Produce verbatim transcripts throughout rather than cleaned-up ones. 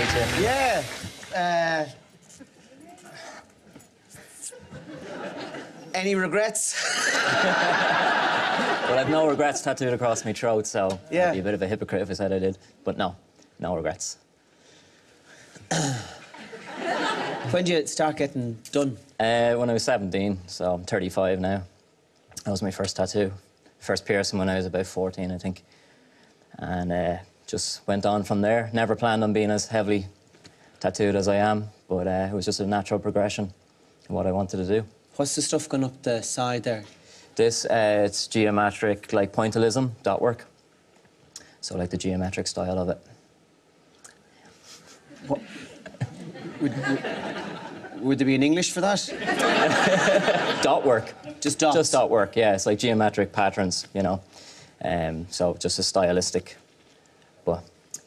later. Yeah. Uh, any regrets? Well, I've no regrets tattooed across my throat, so yeah. I'd be a bit of a hypocrite if I said I did. But no, no regrets. When did you start getting done? Uh, when I was seventeen, so I'm thirty-five now. That was my first tattoo. First piercing when I was about fourteen, I think. And uh, just went on from there. Never planned on being as heavily tattooed as I am, but uh, it was just a natural progression in what I wanted to do. What's the stuff going up the side there? This, uh, it's geometric, like, pointillism, dot work. So, like, the geometric style of it. What? Would, would, would there be an English for that? Dot work. Just dots? Just dot work, yeah. It's like geometric patterns, you know. Um, so just a stylistic. But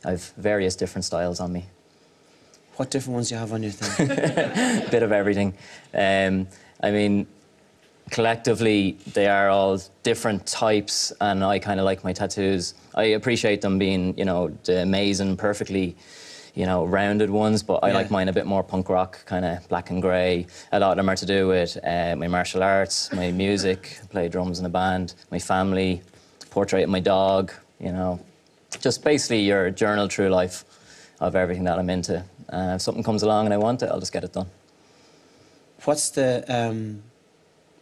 I've various different styles on me. What different ones do you have on your thing? Bit of everything. Um, I mean, collectively, they are all different types, and I kind of like my tattoos. I appreciate them being, you know, the amazing, perfectly... you know, rounded ones, but I yeah. like mine a bit more punk rock, kind of black and grey. A lot of them are to do with uh, my martial arts, my music, play drums in a band, my family, portrait of my dog, you know. Just basically your journal through life of everything that I'm into. Uh, if something comes along and I want it, I'll just get it done. What's the, um,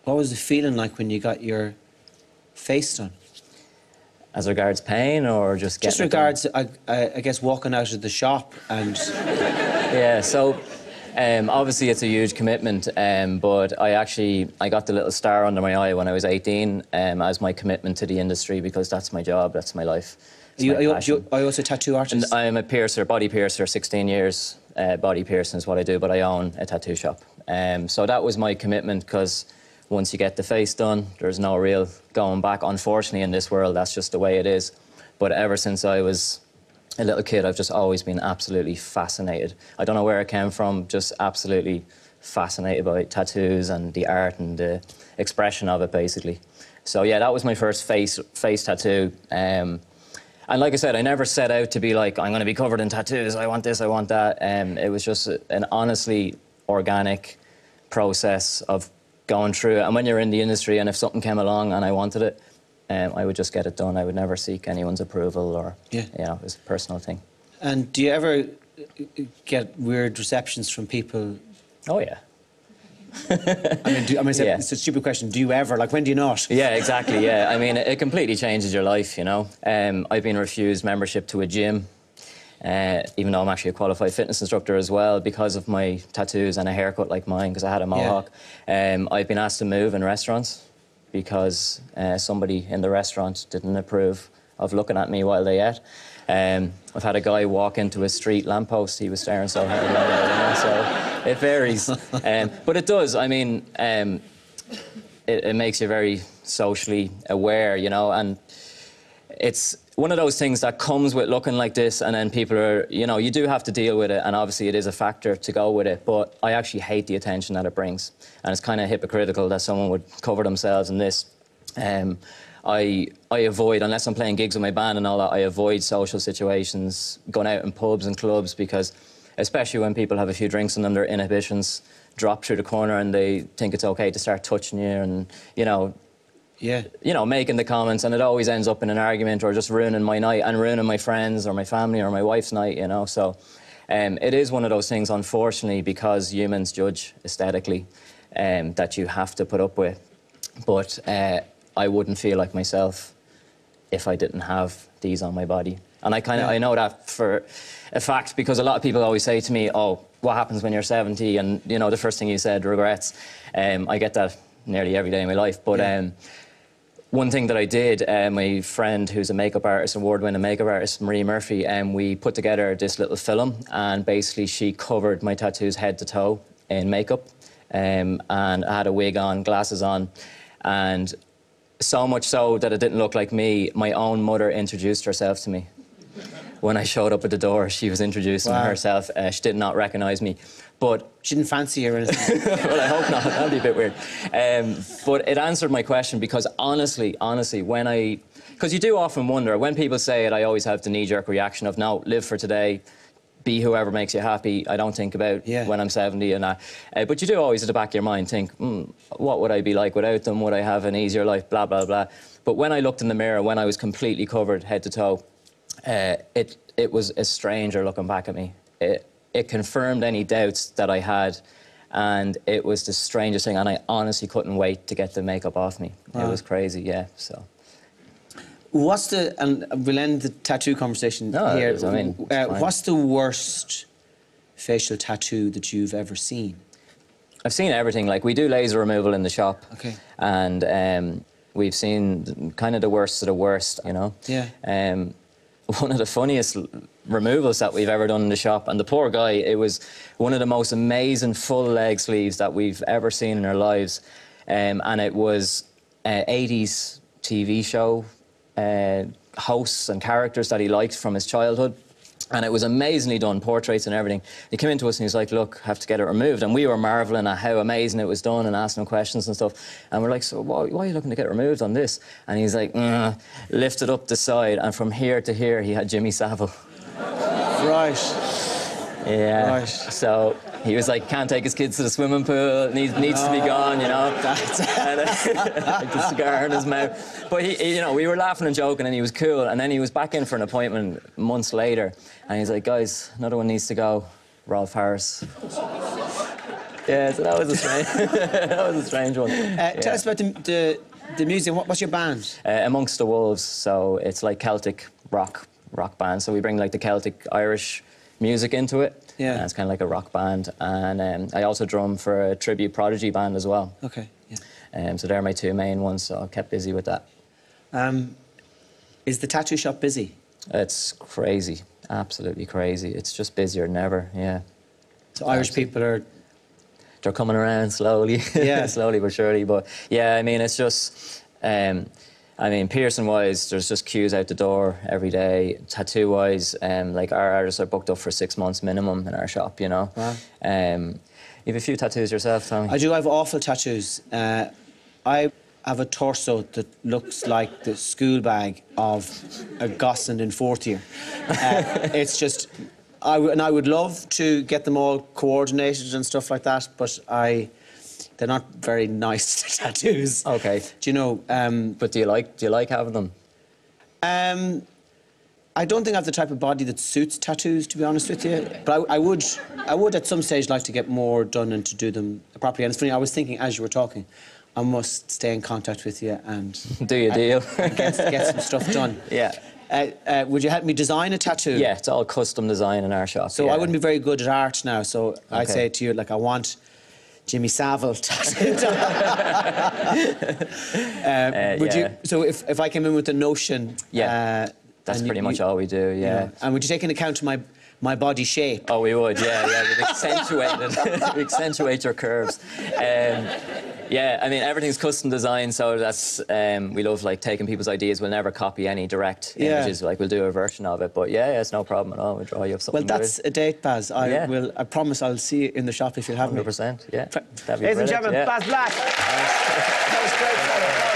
what was the feeling like when you got your face done? As regards pain, or just getting... Just regards, I, I guess, walking out of the shop and... Yeah, so, um, obviously it's a huge commitment, um, but I actually, I got the little star under my eye when I was eighteen um, as my commitment to the industry, because that's my job, that's my life. Are you, my are you, are you also a tattoo artist? And I'm a piercer, body piercer, sixteen years. Uh, body piercing is what I do, but I own a tattoo shop. Um, so that was my commitment, because... once you get the face done, there's no real going back. Unfortunately, in this world, that's just the way it is. But ever since I was a little kid, I've just always been absolutely fascinated. I don't know where it came from, just absolutely fascinated by tattoos and the art and the expression of it, basically. So, yeah, that was my first face, face tattoo. Um, and like I said, I never set out to be like, I'm going to be covered in tattoos, I want this, I want that. Um, it was just an honestly organic process of going through it. And when you're in the industry, and if something came along and I wanted it, um, I would just get it done. I would never seek anyone's approval, or yeah, you know, it was a personal thing. And do you ever get weird receptions from people? Oh yeah. I mean, do, I mean, it's a, yeah. it's a stupid question. Do you ever? Like, when do you not? Yeah, exactly. Yeah, I mean, it, it completely changes your life, you know. Um, I've been refused membership to a gym, uh, even though I'm actually a qualified fitness instructor as well, because of my tattoos and a haircut like mine, because I had a mohawk. Yeah. Um, I've been asked to move in restaurants because uh, somebody in the restaurant didn't approve of looking at me while they ate. Um, I've had a guy walk into a street lamppost. He was staring so hard at me, so it varies. Um, but it does, I mean, um, it, it makes you very socially aware, you know, and it's one of those things that comes with looking like this, and then people are, you know, you do have to deal with it, and obviously it is a factor to go with it, but I actually hate the attention that it brings. And it's kind of hypocritical that someone would cover themselves in this. Um, I, I avoid, unless I'm playing gigs with my band and all that, I avoid social situations, going out in pubs and clubs, because especially when people have a few drinks in them, their inhibitions drop through the corner and they think it's okay to start touching you and, you know, yeah, you know, making the comments, and it always ends up in an argument or just ruining my night and ruining my friends or my family or my wife's night, you know. So um, it is one of those things, unfortunately, because humans judge aesthetically, um, that you have to put up with. But uh, I wouldn't feel like myself if I didn't have these on my body. And I kind of, yeah. I know that for a fact, because a lot of people always say to me, oh, what happens when you're seventy? And, you know, the first thing you said, regrets. Um, I get that nearly every day in my life, but... Yeah. Um, One thing that I did, uh, my friend who's a makeup artist, award-winning makeup artist, Marie Murphy, and um, we put together this little film, and basically she covered my tattoos head to toe in makeup, um, and I had a wig on, glasses on, and so much so that it didn't look like me. My own mother introduced herself to me. When I showed up at the door, she was introducing wow. herself. Uh, she did not recognise me. But she didn't fancy you or anything. Well, I hope not. That would be a bit weird. Um, but it answered my question, because honestly, honestly, when I... because you do often wonder, when people say it, I always have the knee-jerk reaction of, no, live for today, be whoever makes you happy. I don't think about yeah. when I'm seventy and that. Uh, but you do always at the back of your mind think, mm, what would I be like without them? Would I have an easier life? Blah, blah, blah. But when I looked in the mirror, when I was completely covered head to toe, uh, it, it was a stranger looking back at me. It, it confirmed any doubts that I had. And it was the strangest thing. And I honestly couldn't wait to get the makeup off me. Wow. It was crazy, yeah, so. What's the, and we'll end the tattoo conversation no, here. I mean, uh, what's the worst facial tattoo that you've ever seen? I've seen everything. Like, we do laser removal in the shop. Okay. And um, we've seen kind of the worst of the worst, you know? Yeah. Um, one of the funniest removals that we've ever done in the shop, and the poor guy, it was one of the most amazing full leg sleeves that we've ever seen in our lives. Um, and it was an eighties T V show. Uh, hosts and characters that he liked from his childhood, and it was amazingly done, portraits and everything. He came into us and he was like, look, have to get it removed, and we were marvelling at how amazing it was done and asking him questions and stuff, and we're like, so why, why are you looking to get removed on this? And he's like, mm, lifted up the side, and from here to here he had Jimmy Savile. Right. Yeah. Right. So he was like, can't take his kids to the swimming pool, needs, needs oh, to be gone, you know. That's... and, uh, like the cigar in his mouth. But, he, he, you know, we were laughing and joking and he was cool. And then he was back in for an appointment months later. And he's like, guys, another one needs to go. Rolf Harris. Yeah, so that was a strange, that was a strange one. Uh, yeah. Tell us about the, the, the music. What, what's your band? Uh, Amongst the Wolves. So it's like Celtic rock, rock band. So we bring like the Celtic Irish music into it. Yeah. And it's kind of like a rock band. And um, I also drum for a tribute Prodigy band as well. OK, yeah. Um, so they're my two main ones, so I kept busy with that. Um, is the tattoo shop busy? It's crazy, absolutely crazy. It's just busier than ever, yeah. So Irish absolutely. people are... They're coming around slowly, yeah. slowly but surely. But, yeah, I mean, it's just... Um, I mean, piercing-wise, there's just queues out the door every day. Tattoo-wise, um, like, our artists are booked up for six months minimum in our shop, you know? Wow. Um, you have a few tattoos yourself, Tommy? I do. I have awful tattoos. Uh, I have a torso that looks like the school bag of a gosling in fourth year. Uh, it's just... I w and I would love to get them all coordinated and stuff like that, but I... They're not very nice tattoos. Okay. Do you know? Um, but do you like do you like having them? Um, I don't think I have the type of body that suits tattoos, to be honest with you. But I, I would I would at some stage like to get more done and to do them properly. And it's funny, I was thinking as you were talking, I must stay in contact with you and do your deal and get, get some stuff done. Yeah. Uh, uh, would you help me design a tattoo? Yeah, it's all custom design in our shop. So yeah. I wouldn't be very good at art now. So okay. I'd say to you, like, I want Jimmy Savile tattooed. uh, uh, would yeah. you? So if, if I came in with a notion, yeah, uh, that's pretty you, much you, all we do. Yeah. yeah. And would you take into account my my body shape? Oh, we would. Yeah, yeah. We'd accentuate it. We'd accentuate your curves. Um, yeah. I mean, everything's custom designed, so that's um, we love like taking people's ideas. We'll never copy any direct yeah. images. Like, we'll do a version of it. But yeah, yeah, it's no problem at all. We'll draw you up something. Well, that's good. A date, Baz. I yeah. will. I promise I'll see you in the shop if you'll have one hundred percent, me. one hundred percent. Yeah. That'd be Ladies and gentlemen, yeah. Baz Black. That was great.